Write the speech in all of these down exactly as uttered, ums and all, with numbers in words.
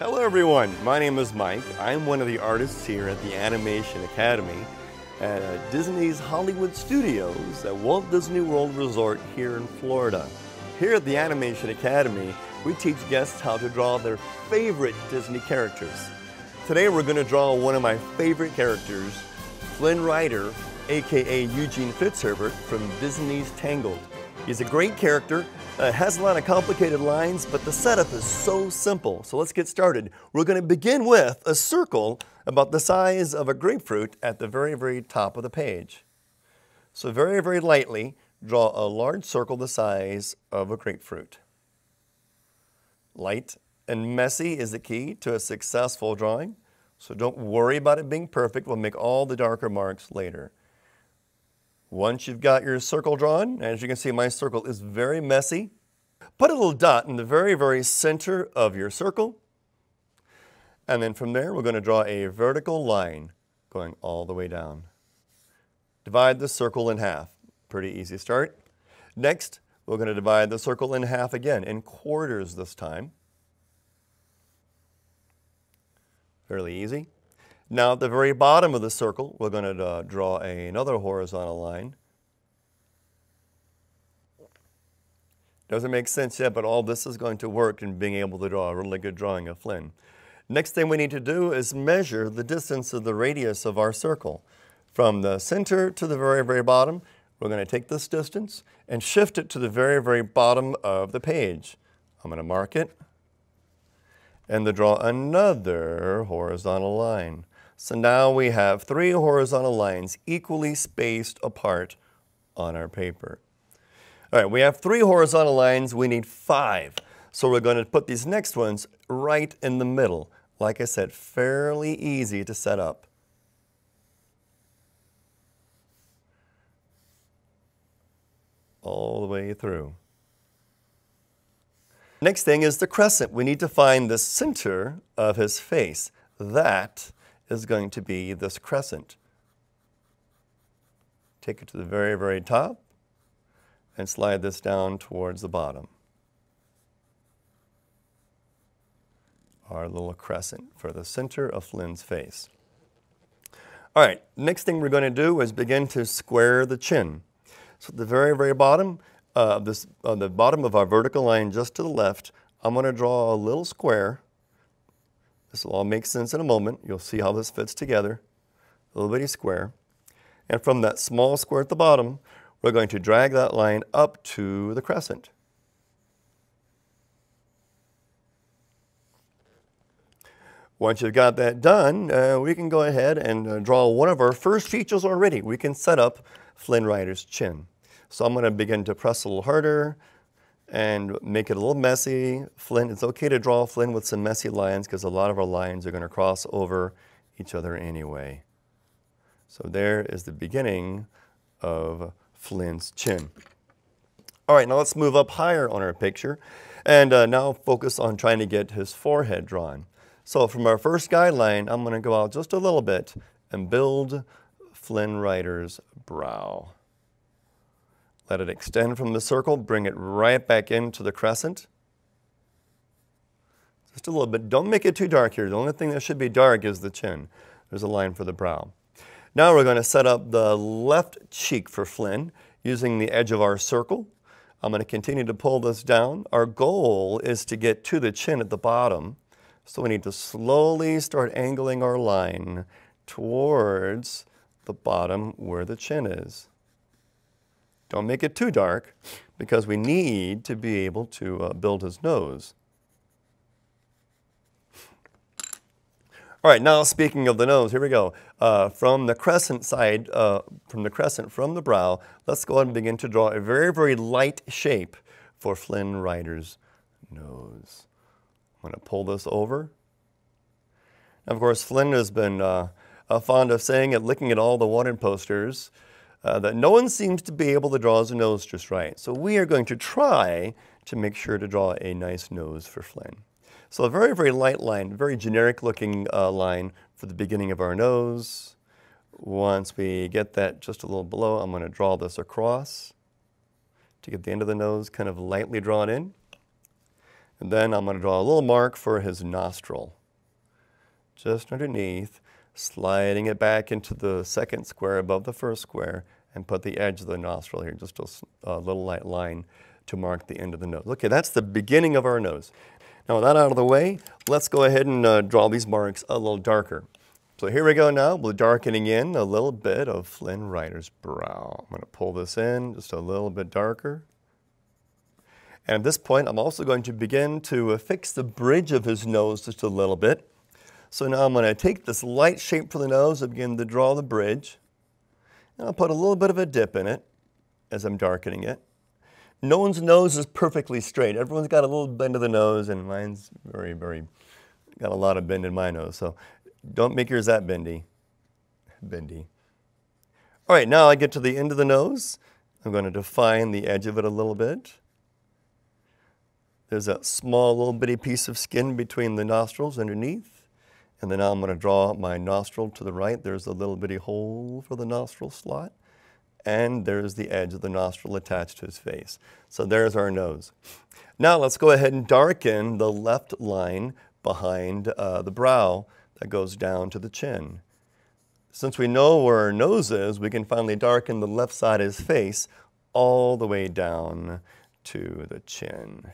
Hello everyone, my name is Mike. I'm one of the artists here at the Animation Academy at uh, Disney's Hollywood Studios at Walt Disney World Resort here in Florida. Here at the Animation Academy, we teach guests how to draw their favorite Disney characters. Today we're going to draw one of my favorite characters, Flynn Rider, aka Eugene Fitzherbert from Disney's Tangled. He's a great character, uh, has a lot of complicated lines, but the setup is so simple. So let's get started. We're going to begin with a circle about the size of a grapefruit at the very, very top of the page. So very, very lightly, draw a large circle the size of a grapefruit. Light and messy is the key to a successful drawing. So don't worry about it being perfect. We'll make all the darker marks later. Once you've got your circle drawn, as you can see, my circle is very messy. Put a little dot in the very, very center of your circle. And then from there, we're going to draw a vertical line going all the way down. Divide the circle in half. Pretty easy start. Next, we're going to divide the circle in half again, in quarters this time. Fairly easy. Now at the very bottom of the circle, we're going to uh, draw a, another horizontal line. Doesn't make sense yet, but all this is going to work in being able to draw a really good drawing of Flynn. Next thing we need to do is measure the distance of the radius of our circle. From the center to the very, very bottom, we're going to take this distance and shift it to the very, very bottom of the page. I'm going to mark it and then draw another horizontal line. So now we have three horizontal lines equally spaced apart on our paper. All right, we have three horizontal lines, we need five. So we're going to put these next ones right in the middle. Like I said, fairly easy to set up. All the way through. Next thing is the crescent. We need to find the center of his face. That is going to be this crescent. Take it to the very, very top and slide this down towards the bottom. Our little crescent for the center of Flynn's face. All right, next thing we're going to do is begin to square the chin. So at the very, very bottom, Uh, this, on the bottom of our vertical line just to the left, I'm going to draw a little square. This will all make sense in a moment. You'll see how this fits together. A little bitty square. And from that small square at the bottom, we're going to drag that line up to the crescent. Once you've got that done, uh, we can go ahead and uh, draw one of our first features already. We can set up Flynn Rider's chin. So I'm going to begin to press a little harder and make it a little messy. Flynn, it's okay to draw Flynn with some messy lines because a lot of our lines are going to cross over each other anyway. So there is the beginning of Flynn's chin. All right, now let's move up higher on our picture and uh, now focus on trying to get his forehead drawn. So from our first guideline, I'm going to go out just a little bit and build Flynn Rider's brow. Let it extend from the circle, bring it right back into the crescent. Just a little bit. Don't make it too dark here. The only thing that should be dark is the chin. There's a line for the brow. Now we're going to set up the left cheek for Flynn using the edge of our circle. I'm going to continue to pull this down. Our goal is to get to the chin at the bottom. So we need to slowly start angling our line towards the bottom where the chin is. Don't make it too dark because we need to be able to uh, build his nose. All right, now speaking of the nose, here we go. Uh, from the crescent side, uh, from the crescent from the brow, let's go ahead and begin to draw a very, very light shape for Flynn Rider's nose. I'm going to pull this over. Now, of course, Flynn has been uh, uh, fond of saying it, looking at all the wanted posters, Uh, that no one seems to be able to draw his nose just right. So we are going to try to make sure to draw a nice nose for Flynn. So a very, very light line, very generic looking uh, line for the beginning of our nose. Once we get that just a little below, I'm going to draw this across to get the end of the nose kind of lightly drawn in. And then I'm going to draw a little mark for his nostril, just underneath, sliding it back into the second square above the first square, and put the edge of the nostril here, just a uh, little light line to mark the end of the nose. Okay, that's the beginning of our nose. Now with that out of the way, let's go ahead and uh, draw these marks a little darker. So here we go now, we're darkening in a little bit of Flynn Rider's brow. I'm going to pull this in just a little bit darker. And at this point, I'm also going to begin to uh, fix the bridge of his nose just a little bit. So now I'm going to take this light shape for the nose and begin to draw the bridge. And I'll put a little bit of a dip in it as I'm darkening it. No one's nose is perfectly straight. Everyone's got a little bend of the nose, and mine's very, very, got a lot of bend in my nose. So don't make yours that bendy. Bendy. All right, now I get to the end of the nose. I'm going to define the edge of it a little bit. There's a small little bitty piece of skin between the nostrils underneath. And then I'm going to draw my nostril to the right. There's a little bitty hole for the nostril slot. And there's the edge of the nostril attached to his face. So there's our nose. Now let's go ahead and darken the left line behind uh, the brow that goes down to the chin. Since we know where our nose is, we can finally darken the left side of his face all the way down to the chin.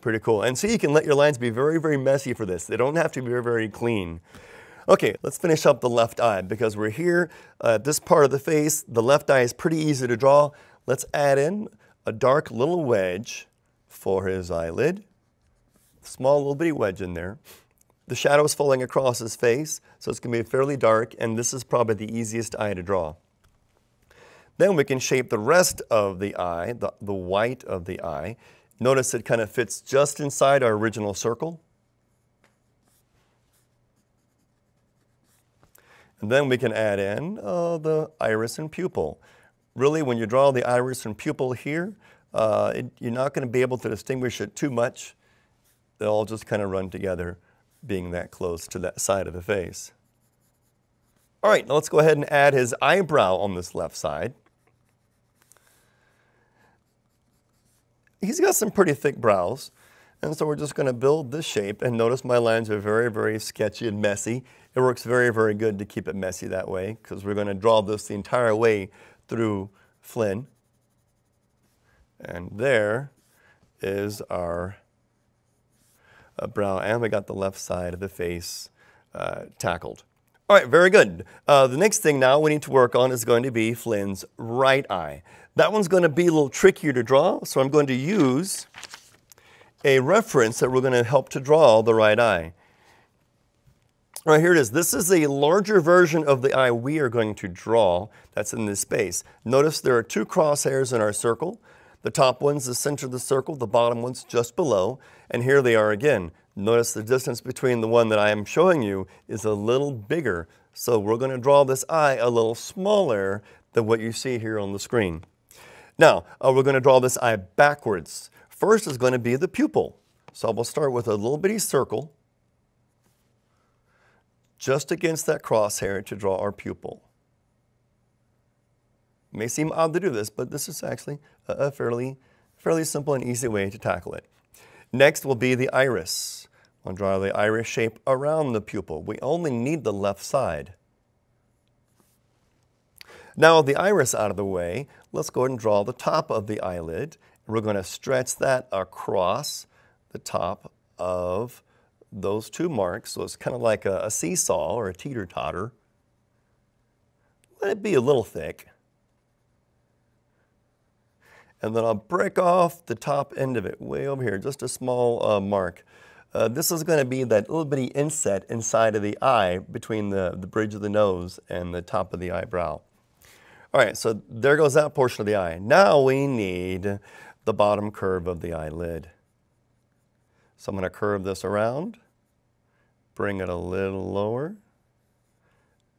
Pretty cool. And see, you can let your lines be very, very messy for this. They don't have to be very, very clean. Okay, let's finish up the left eye because we're here at uh, this part of the face. The left eye is pretty easy to draw. Let's add in a dark little wedge for his eyelid. Small little bitty wedge in there. The shadow is falling across his face, so it's going to be fairly dark, and this is probably the easiest eye to draw. Then we can shape the rest of the eye, the, the white of the eye. Notice it kind of fits just inside our original circle. And then we can add in uh, the iris and pupil. Really, when you draw the iris and pupil here, uh, it, you're not going to be able to distinguish it too much. They'll all just kind of run together, being that close to that side of the face. All right, now let's go ahead and add his eyebrow on this left side. He's got some pretty thick brows, and so we're just going to build this shape. And notice my lines are very, very sketchy and messy. It works very, very good to keep it messy that way because we're going to draw this the entire way through Flynn. And there is our uh, brow, and we got the left side of the face uh, tackled. All right, very good. Uh, the next thing now we need to work on is going to be Flynn's right eye. That one's going to be a little trickier to draw, so I'm going to use a reference that we're going to help to draw the right eye. All right, here it is. This is a larger version of the eye we are going to draw that's in this space. Notice there are two crosshairs in our circle. The top one's the center of the circle, the bottom one's just below, and here they are again. Notice the distance between the one that I am showing you is a little bigger, so we're going to draw this eye a little smaller than what you see here on the screen. Now, uh, we're going to draw this eye backwards. First is going to be the pupil. So we'll start with a little bitty circle just against that crosshair to draw our pupil. It may seem odd to do this, but this is actually a fairly, fairly simple and easy way to tackle it. Next will be the iris. I'll draw the iris shape around the pupil. We only need the left side. Now with the iris out of the way, let's go ahead and draw the top of the eyelid. We're going to stretch that across the top of those two marks. So it's kind of like a, a seesaw or a teeter-totter. Let it be a little thick. And then I'll break off the top end of it, way over here, just a small uh, mark. Uh, this is going to be that little bitty inset inside of the eye between the, the bridge of the nose and the top of the eyebrow. All right, so there goes that portion of the eye. Now we need the bottom curve of the eyelid. So I'm going to curve this around, bring it a little lower,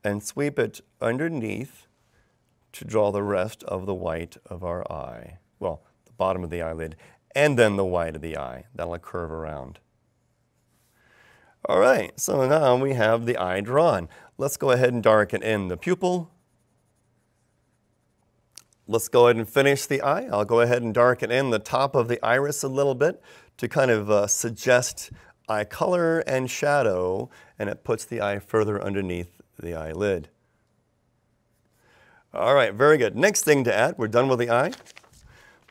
and sweep it underneath to draw the rest of the white of our eye. Well, the bottom of the eyelid, and then the white of the eye. That'll curve around. All right, so now we have the eye drawn. Let's go ahead and darken in the pupil. Let's go ahead and finish the eye. I'll go ahead and darken in the top of the iris a little bit to kind of uh, suggest eye color and shadow, and it puts the eye further underneath the eyelid. All right, very good. Next thing to add, we're done with the eye.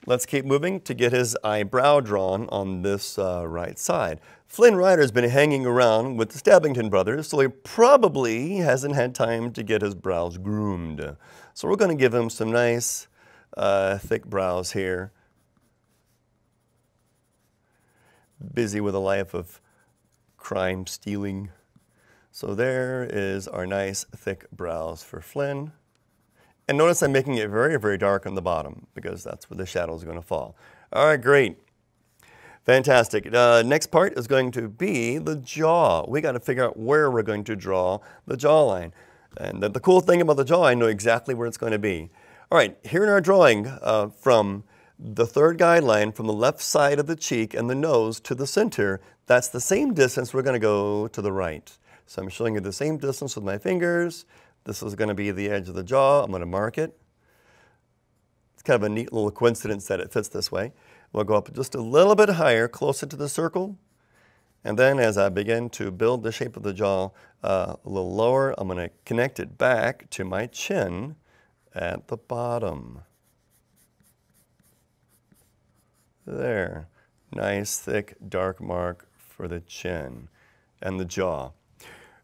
Let's keep moving to get his eyebrow drawn on this uh, right side. Flynn Rider's been hanging around with the Stabbington brothers, so he probably hasn't had time to get his brows groomed. So we're going to give him some nice uh, thick brows here. Busy with a life of crime, stealing. So there is our nice thick brows for Flynn. And notice I'm making it very, very dark on the bottom because that's where the shadow is going to fall. All right, great. Fantastic. Uh, next part is going to be the jaw. We got to figure out where we're going to draw the jawline. And the, the cool thing about the jaw, I know exactly where it's going to be. All right, here in our drawing uh, from the third guideline, from the left side of the cheek and the nose to the center, that's the same distance we're going to go to the right. So I'm showing you the same distance with my fingers. This is going to be the edge of the jaw. I'm going to mark it. It's kind of a neat little coincidence that it fits this way. We'll go up just a little bit higher, closer to the circle. And then as I begin to build the shape of the jaw uh, a little lower, I'm going to connect it back to my chin at the bottom. There. Nice, thick, dark mark for the chin and the jaw.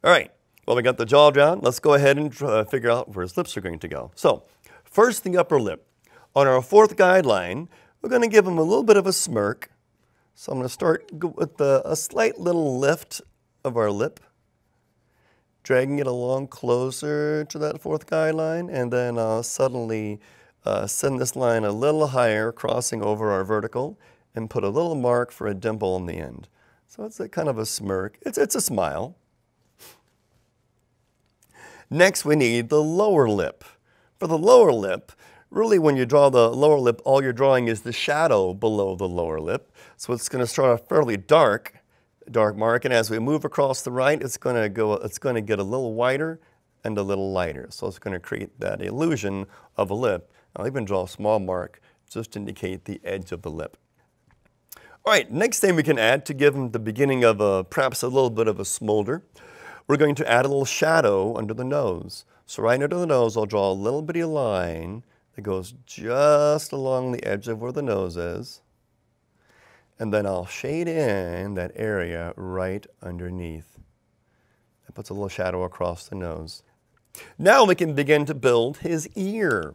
All right. Well, we got the jaw down. Let's go ahead and uh, figure out where his lips are going to go. So, first the upper lip. On our fourth guideline, we're going to give him a little bit of a smirk. So I'm going to start with the, a slight little lift of our lip, dragging it along closer to that fourth guideline, and then I'll suddenly uh, send this line a little higher, crossing over our vertical, and put a little mark for a dimple on the end. So it's a kind of a smirk. It's, it's a smile. Next, we need the lower lip. For the lower lip, really when you draw the lower lip, all you're drawing is the shadow below the lower lip. So it's going to start a fairly dark, dark mark, and as we move across the right, it's going to go, it's going to get a little wider and a little lighter. So it's going to create that illusion of a lip. I'll even draw a small mark just to indicate the edge of the lip. All right, next thing we can add to give them the beginning of a, perhaps a little bit of a smolder. We're going to add a little shadow under the nose. So right under the nose, I'll draw a little bitty line that goes just along the edge of where the nose is. And then I'll shade in that area right underneath. That puts a little shadow across the nose. Now we can begin to build his ear.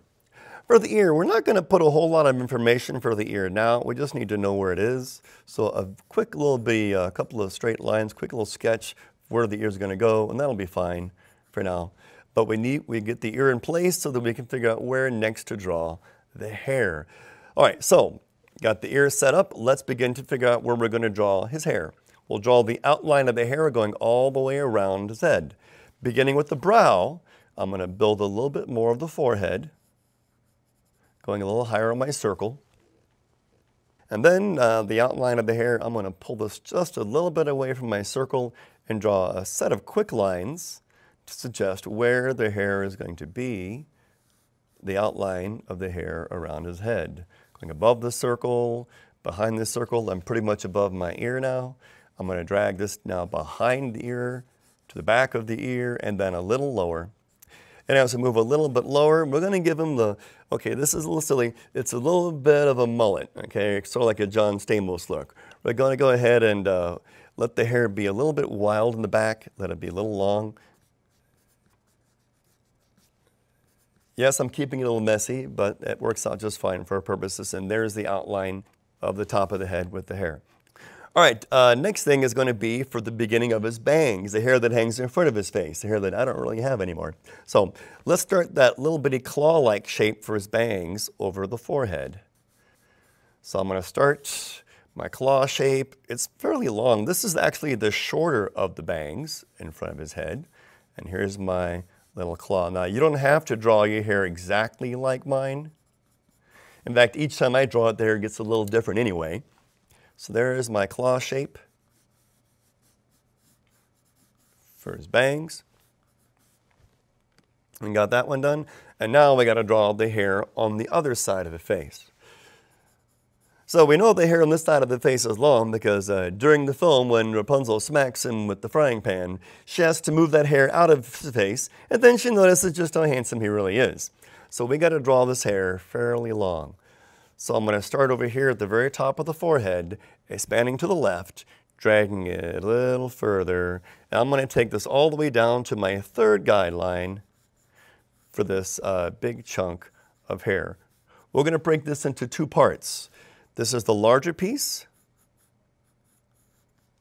For the ear, we're not going to put a whole lot of information for the ear now. We just need to know where it is. So a quick little bitty, a couple of straight lines, quick little sketch where the ear's going to go, and that'll be fine for now. But we need we get the ear in place so that we can figure out where next to draw the hair. All right, so got the ear set up. Let's begin to figure out where we're going to draw his hair. We'll draw the outline of the hair going all the way around his head. Beginning with the brow, I'm going to build a little bit more of the forehead, going a little higher on my circle. And then uh, the outline of the hair, I'm going to pull this just a little bit away from my circle and draw a set of quick lines to suggest where the hair is going to be, the outline of the hair around his head. Going above the circle, behind the circle, I'm pretty much above my ear now. I'm going to drag this now behind the ear, to the back of the ear, and then a little lower. And as we move a little bit lower, we're going to give him the, okay, this is a little silly, it's a little bit of a mullet, okay, sort of like a John Stamos look. We're going to go ahead and uh, let the hair be a little bit wild in the back, let it be a little long. Yes, I'm keeping it a little messy, but it works out just fine for our purposes, and there's the outline of the top of the head with the hair. All right, uh, next thing is going to be for the beginning of his bangs, the hair that hangs in front of his face, the hair that I don't really have anymore. So let's start that little bitty claw-like shape for his bangs over the forehead. So I'm going to start my claw shape. It's fairly long. This is actually the shorter of the bangs in front of his head. And here's my little claw. Now, you don't have to draw your hair exactly like mine. In fact, each time I draw it, the hair gets a little different anyway. So there is my claw shape for his bangs. We got that one done, and now we got to draw the hair on the other side of the face. So we know the hair on this side of the face is long because uh, during the film when Rapunzel smacks him with the frying pan, she has to move that hair out of the face, and then she notices just how handsome he really is. So we got to draw this hair fairly long. So I'm going to start over here at the very top of the forehead, expanding to the left, dragging it a little further, and I'm going to take this all the way down to my third guideline for this uh, big chunk of hair. We're going to break this into two parts. This is the larger piece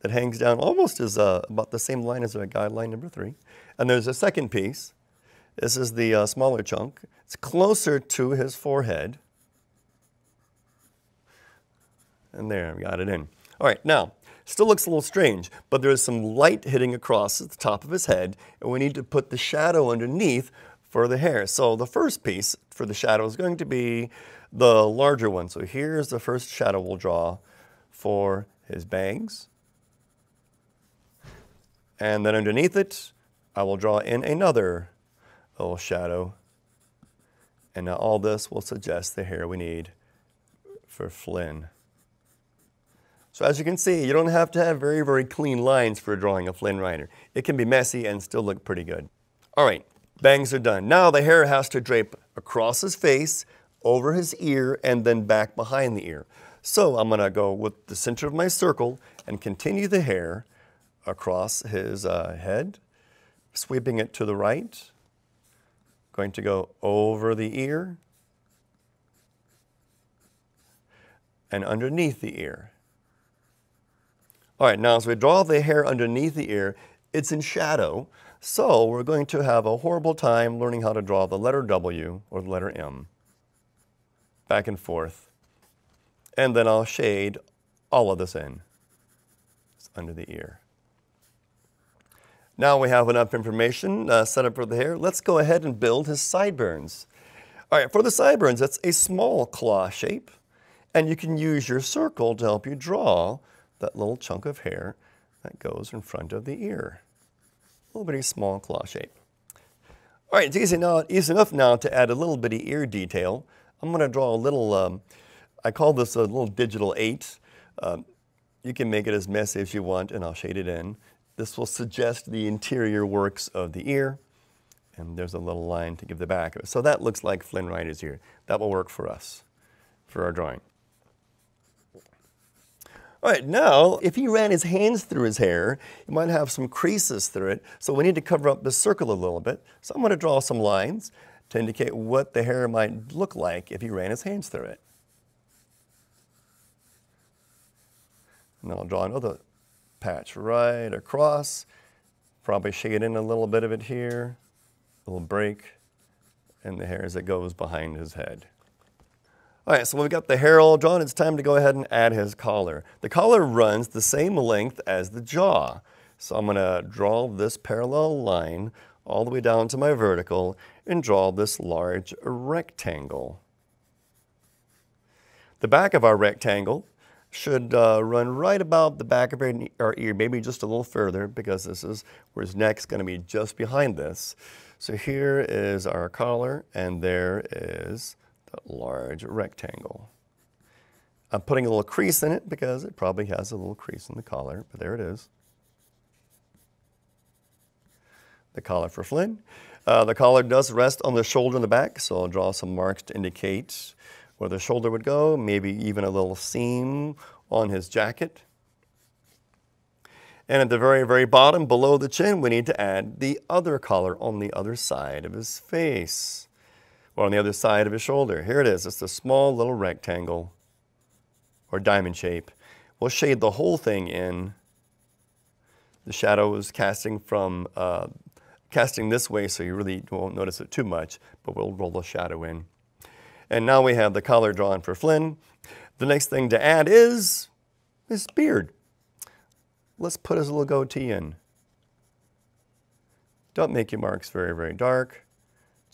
that hangs down almost as uh, about the same line as our guideline number three. And there's a second piece. This is the uh, smaller chunk. It's closer to his forehead. And there, we got it in. All right, now, still looks a little strange, but there is some light hitting across at the top of his head, and we need to put the shadow underneath for the hair. So the first piece for the shadow is going to be the larger one. So here's the first shadow we'll draw for his bangs. And then underneath it, I will draw in another little shadow. And now all this will suggest the hair we need for Flynn. So as you can see, you don't have to have very, very clean lines for drawing a Flynn Rider. It can be messy and still look pretty good. All right, bangs are done. Now the hair has to drape across his face, over his ear, and then back behind the ear. So I'm gonna go with the center of my circle and continue the hair across his uh, head, sweeping it to the right. Going to go over the ear and underneath the ear. All right, now as we draw the hair underneath the ear, it's in shadow, so we're going to have a horrible time learning how to draw the letter W or the letter M, back and forth. And then I'll shade all of this in, it's under the ear. Now we have enough information uh, set up for the hair. Let's go ahead and build his sideburns. All right, for the sideburns, that's a small claw shape, and you can use your circle to help you draw that little chunk of hair that goes in front of the ear. A little bitty small claw shape. All right, it's easy, now, easy enough now to add a little bitty ear detail. I'm gonna draw a little, um, I call this a little digital eight. Um, you can make it as messy as you want and I'll shade it in. This will suggest the interior works of the ear. And there's a little line to give the back. So that looks like Flynn Rider's ear. That will work for us, for our drawing. All right, now, if he ran his hands through his hair, he might have some creases through it, so we need to cover up the circle a little bit. So I'm gonna draw some lines to indicate what the hair might look like if he ran his hands through it. And I'll draw another patch right across, probably shade in a little bit of it here, a little break, and the hair as it goes behind his head. All right, so we've got the hair all drawn. It's time to go ahead and add his collar. The collar runs the same length as the jaw. So I'm gonna draw this parallel line all the way down to my vertical and draw this large rectangle. The back of our rectangle should uh, run right about the back of our ear, maybe just a little further because this is where his neck's gonna be just behind this. So here is our collar and there is that large rectangle. I'm putting a little crease in it because it probably has a little crease in the collar, but there it is. The collar for Flynn. Uh, the collar does rest on the shoulder in the back, so I'll draw some marks to indicate where the shoulder would go, maybe even a little seam on his jacket. And at the very, very bottom, below the chin, we need to add the other collar on the other side of his face. Or on the other side of his shoulder. Here it is, it's a small little rectangle or diamond shape. We'll shade the whole thing in. The shadow is casting from, uh, casting this way so you really won't notice it too much, but we'll roll the shadow in. And now we have the collar drawn for Flynn. The next thing to add is his beard. Let's put his little goatee in. Don't make your marks very, very dark.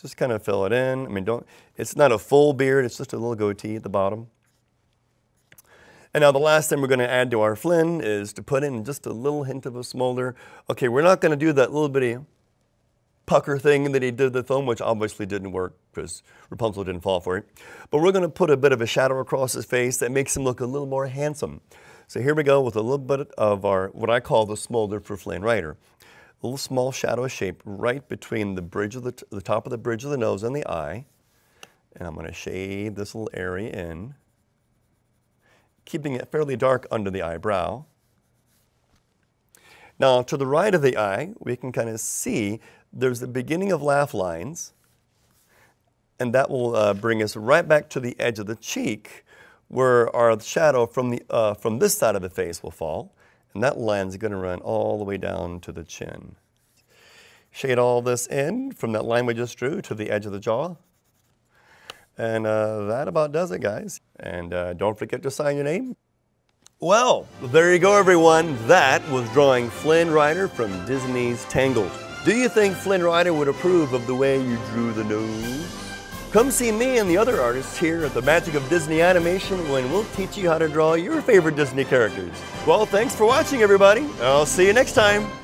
Just kind of fill it in. I mean, don't, it's not a full beard, it's just a little goatee at the bottom. And now the last thing we're gonna add to our Flynn is to put in just a little hint of a smolder. Okay, we're not gonna do that little bitty pucker thing that he did the thumb, which obviously didn't work because Rapunzel didn't fall for it. But we're going to put a bit of a shadow across his face that makes him look a little more handsome. So here we go with a little bit of our, what I call the smolder for Flynn Rider. A little small shadow shape right between the bridge of the, t the top of the bridge of the nose and the eye. And I'm going to shade this little area in, keeping it fairly dark under the eyebrow. Now, to the right of the eye, we can kind of see there's the beginning of laugh lines, and that will uh, bring us right back to the edge of the cheek where our shadow from, the, uh, from this side of the face will fall, and that line is going to run all the way down to the chin. Shade all this in from that line we just drew to the edge of the jaw. And uh, that about does it, guys. And uh, don't forget to sign your name. Well, there you go, everyone. That was drawing Flynn Rider from Disney's Tangled. Do you think Flynn Rider would approve of the way you drew the nose? Come see me and the other artists here at the Magic of Disney Animation when we'll teach you how to draw your favorite Disney characters. Well, thanks for watching, everybody. I'll see you next time.